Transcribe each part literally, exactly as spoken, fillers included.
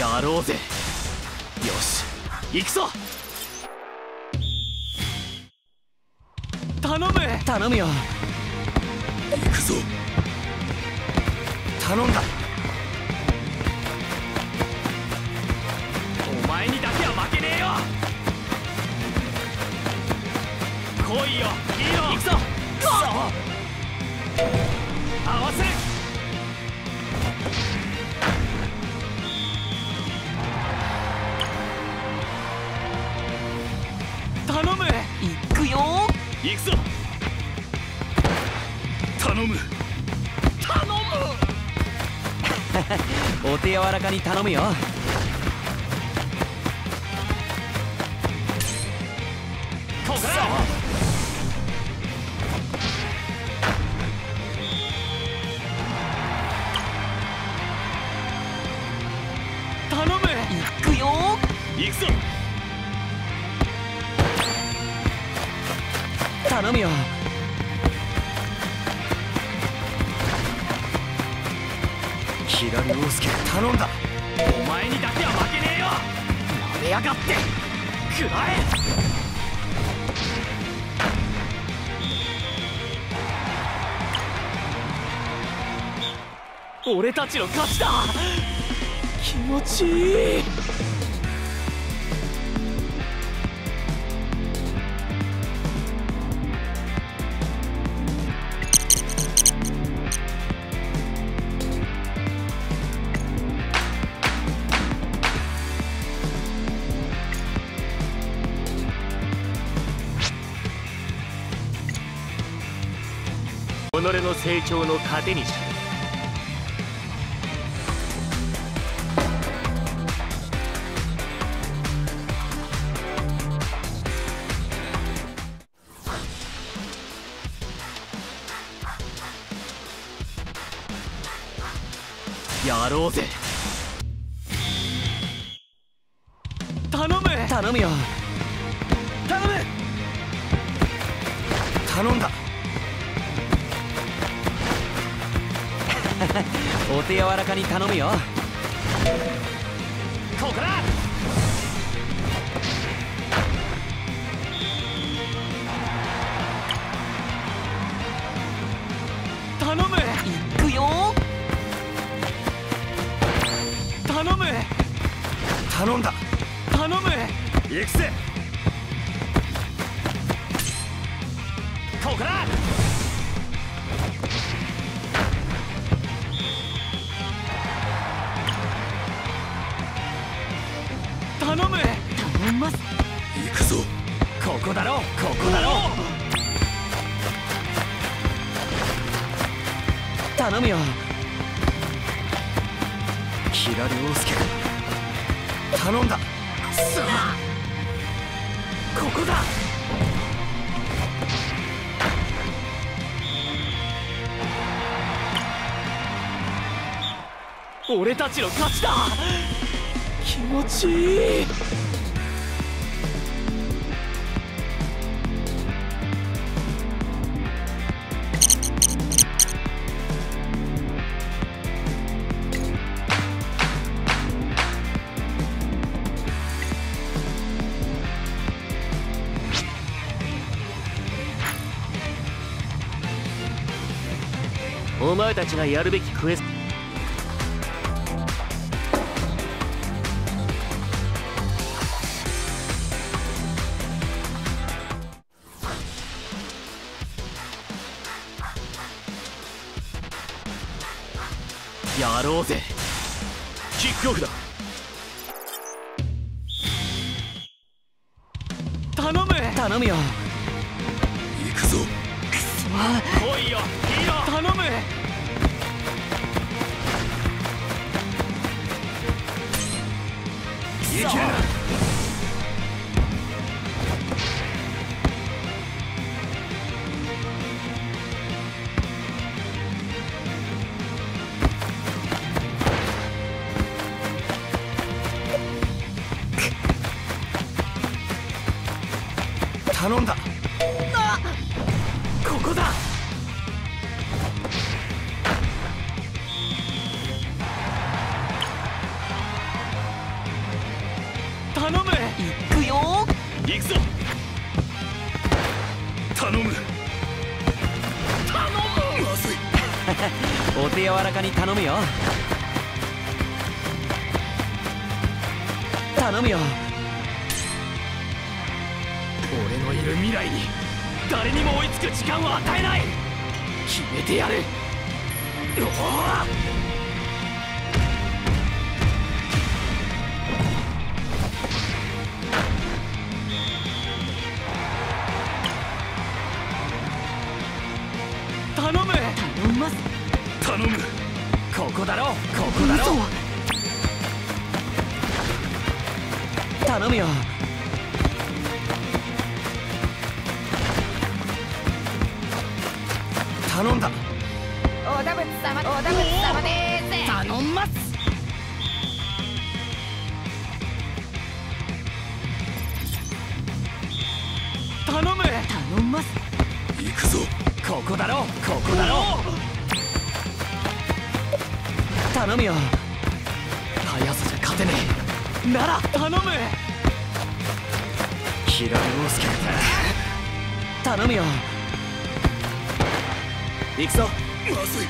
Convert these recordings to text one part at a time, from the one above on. やろうぜ。よし、行くぞ。頼む頼むよ。行くぞ。頼んだ。お前にだけは負けねえよ。来いよ、いいよ。行くぞ。合わせる。頼む。行くよ。行くぞ。頼む頼むお手柔らかに頼むよ。ここだ。頼む。行くよ。行くぞ。頼むよ。キラリオウスケ、頼んだ。お前にだけは負けねえよ。なめやがって。食らえ。俺たちの勝ちだ。気持ちいい。己の成長の糧にしろ。やろうぜ。頼む頼むよ。頼む。頼んだ。お手柔らかに頼むよ。ここだ。頼む。行くよ。頼む。頼んだ。頼む。行くぜ。ここだ。頼む。頼みます。行くぞ。ここだろう。ここだろう。頼むよ。キラリオウスケ、頼んだ。さあ、ここだ。俺たちの勝ちだ。気持ちいい。お前たちがやるべきクエスト。やろうぜ。キックオフだ。頼む頼むよ。行くぞ。くそー。来いよ。いいよ。頼む。いける。頼んだ。あ、ここだ。頼む。行くよ。行くぞ。頼む。頼む。まずい。お手柔らかに頼むよ。頼むよ。俺のいる未来に誰にも追いつく時間は与えない。決めてやる。おお。頼む。頼みます。頼む。ここだろう。ここだろう。頼むよ。頼んだ。おだぶつ様。おだぶつ様でーす。頼んます。頼む。頼んます。行くぞ。ここだろう。ここだろう。頼むよ。速さじゃ勝てねえ。なら頼む。平井陽介だ。頼むよ。行くぞ。まずい。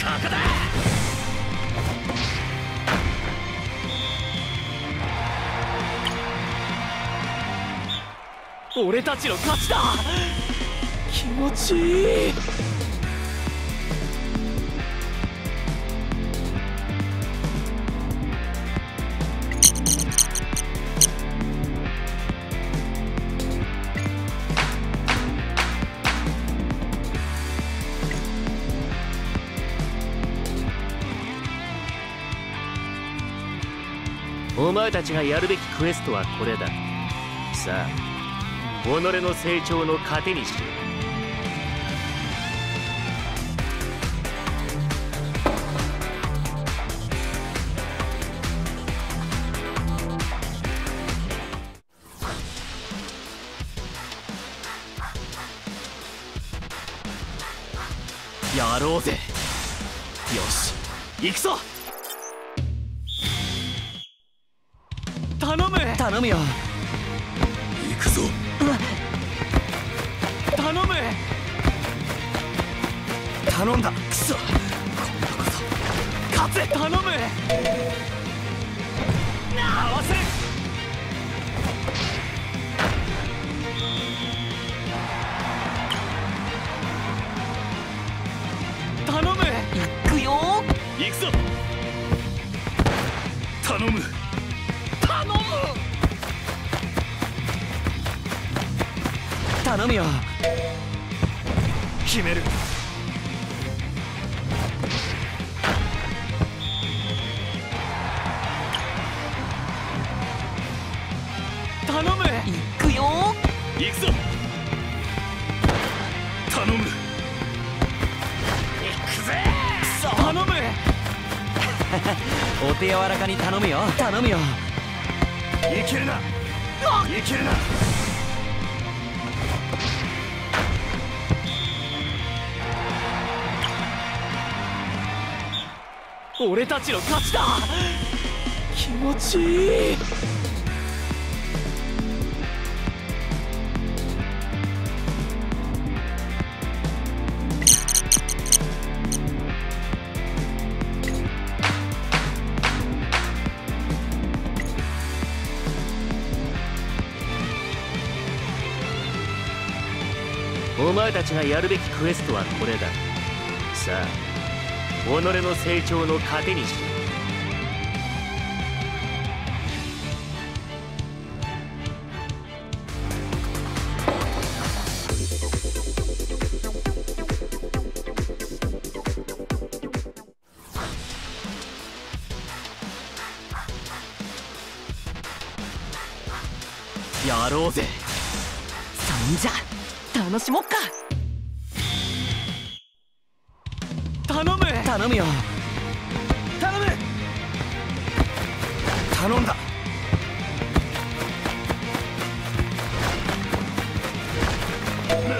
ここだ。俺たちの勝ちだ。気持ちいい。お前たちがやるべきクエストはこれだ。さあ己の成長の糧にしよう。やろうぜ。よし、行くぞ。頼む。頼むよ。行くぞ。頼む。頼んだ。くそ。今度こそ勝つ。頼む。合わせ。頼む。行くよ。行くぞ。頼む。頼む。頼むよ。決める。頼む。行くよ。行くぞ。頼む。行くぜ。頼む。お手柔らかに頼むよ。頼むよ。いけるな。いけるな。俺たちの勝ちだ。気持ちいい。お前たちがやるべきクエストはこれだ。さあ己の成長の糧にしよう。やろうぜ。そんじゃ楽しもっか。頼むよ。頼む。頼んだ。うわ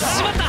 ー。しまった。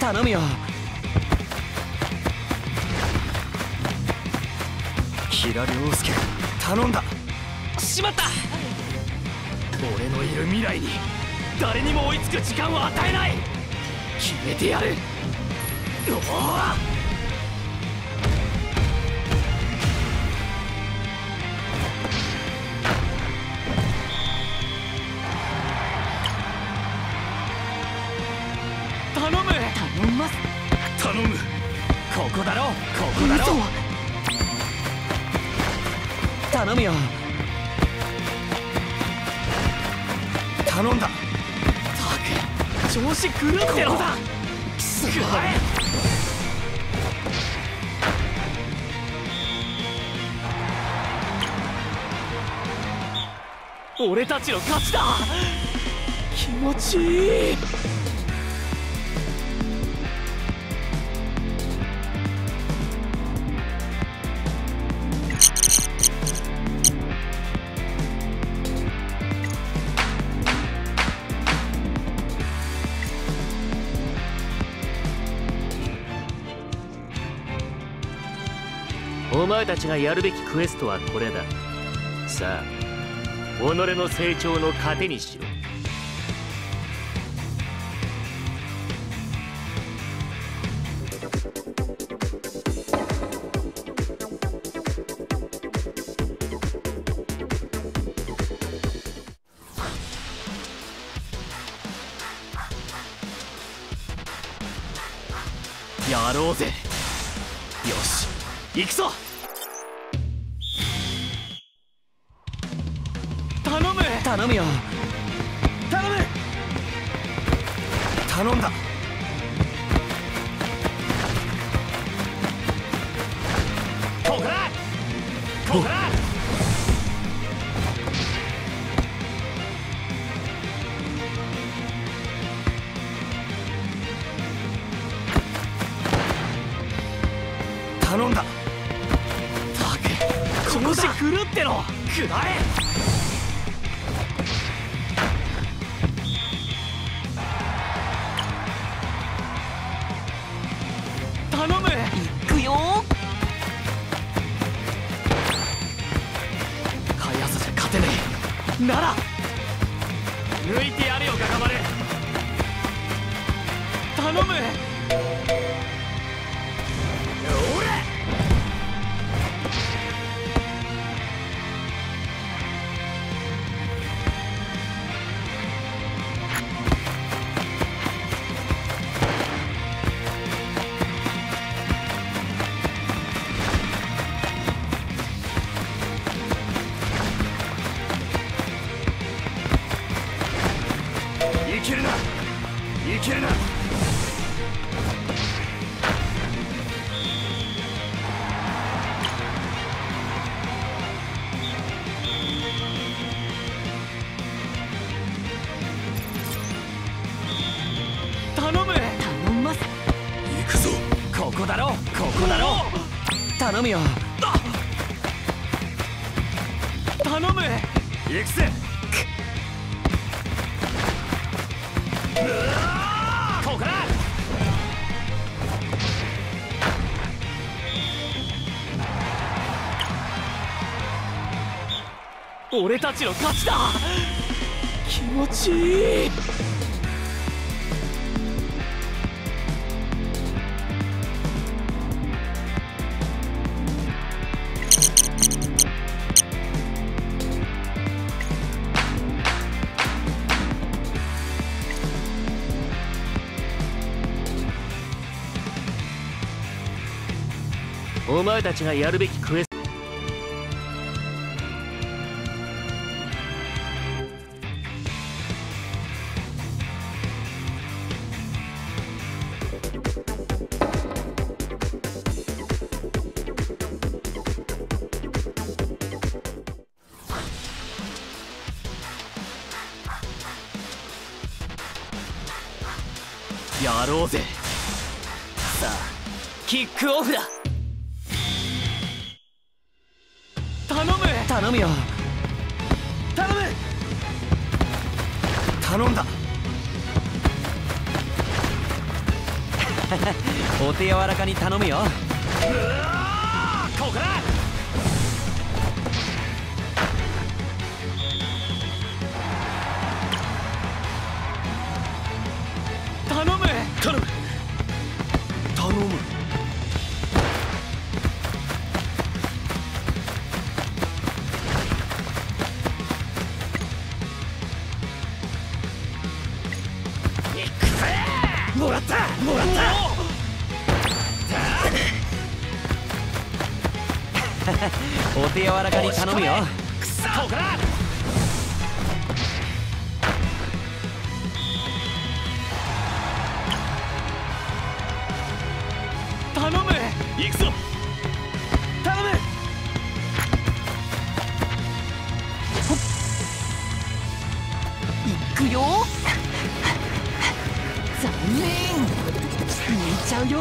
頼むよ。平良介、頼んだ。しまった。俺のいる未来に誰にも追いつく時間は与えない。決めてやる。おお、頼む。ここだろう、ここだろう。頼むよ。頼んだ。ったく、調子狂ってろだ。すごい。俺たちの勝ちだ。気持ちいい。お前たちがやるべきクエストはこれだ。さあ、己の成長の糧にしろ。やろうぜ。よし、行くぞ。頼むよ。頼む。頼んだ。ここだ。ここだ。頼んだ。ったく、調子狂ってろ。下れ。なら抜いてやれよ、ガガマル。頼む。いけるな、いけるな。頼む。頼んます。行くぞ。ここだろう、ここだろう。頼むよ。頼む。行くぜ。ここだ。俺たちの勝ちだ。気持ちいい。お前たちがやるべきクエスト。やろうぜ。さあ、キックオフだ。頼むよ。頼む。頼んだ。お手柔らかに頼むよ。ここだ。頼む頼む頼む。いくぜ。もらったもらったお手柔らかに頼むよ。くそここだ。行くぞ。頼む。行くよ。残念。抜いちゃうよ。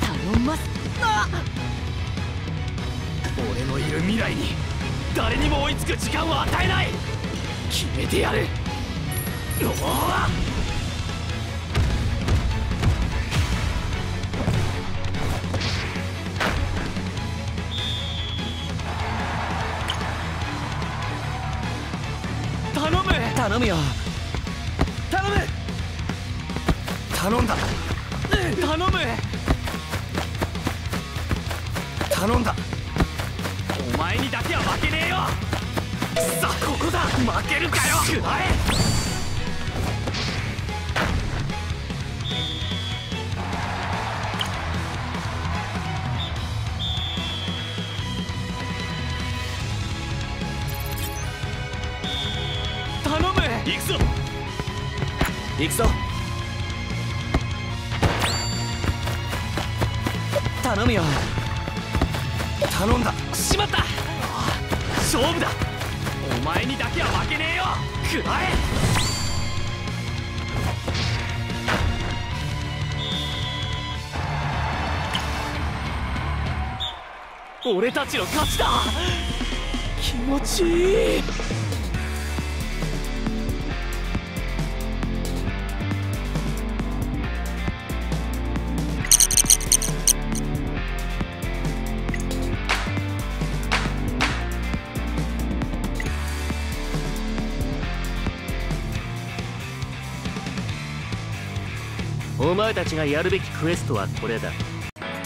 頼ます。あっ。俺のいる未来に誰にも追いつく時間は与えない。決めてやる。おー頼む頼むよ頼む頼んだ頼む頼んだ。お前にだけは負けねえよ。さあここだ。負けるかよ。くらえ。頼む。行くぞ行くぞ。頼むよ。頼んだ。しまった。勝負だ。お前にだけは負けねえよ。くらえ。俺たちの勝ちだ。気持ちいい。お前たちがやるべきクエストはこれだ。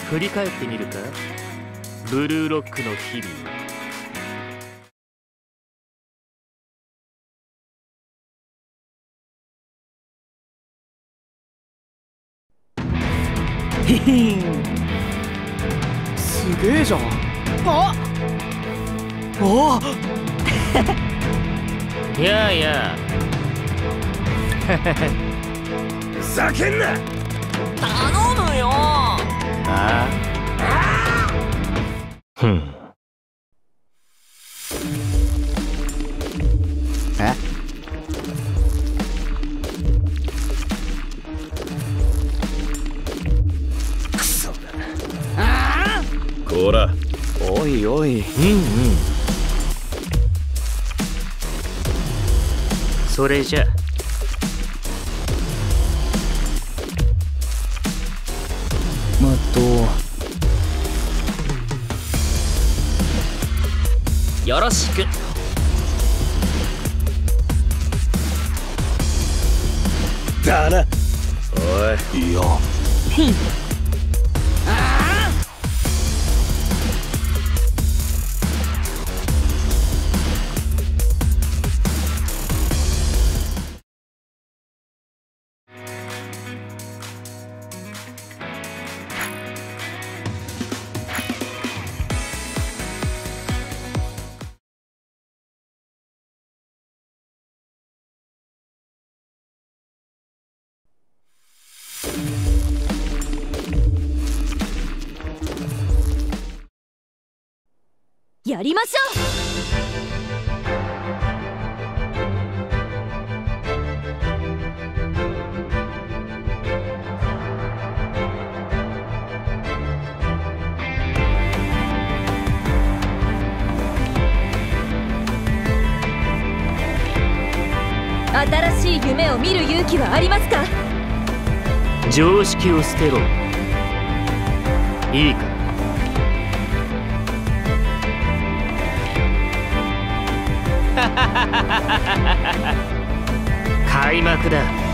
振り返ってみるか、ブルーロックの日々。へへん、すげえじゃん。あああやあやあふざけんな。頼むよ。ああふん。えクソだ。ああこら。おいおい。うんうん。それじゃまっとよろしく。だな。おいいいよ。あやりましょう。い夢を見る勇気はありますか？常識を捨てろ。いいか？開幕だ。